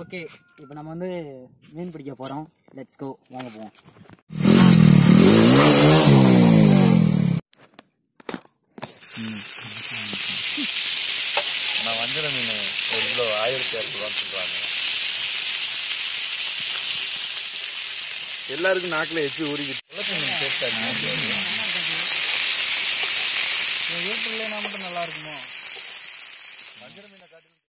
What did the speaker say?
Okay, இப்போ நம்ம வந்து மீன் பிடிக்க போகிறோம். லெட்ஸ் கோ, வாங்க போவோம். நான் வஞ்சர மீன் ஒரு கிலோ 1600 ரூபான்னு சொல்கிறாங்க. எல்லாருக்கும் நாக்கில் எச்சு ஊறிக்கிட்டு மீன் டேஸ்டாக இருக்குமா? நல்லா இருக்குமா? வஞ்சர மீனை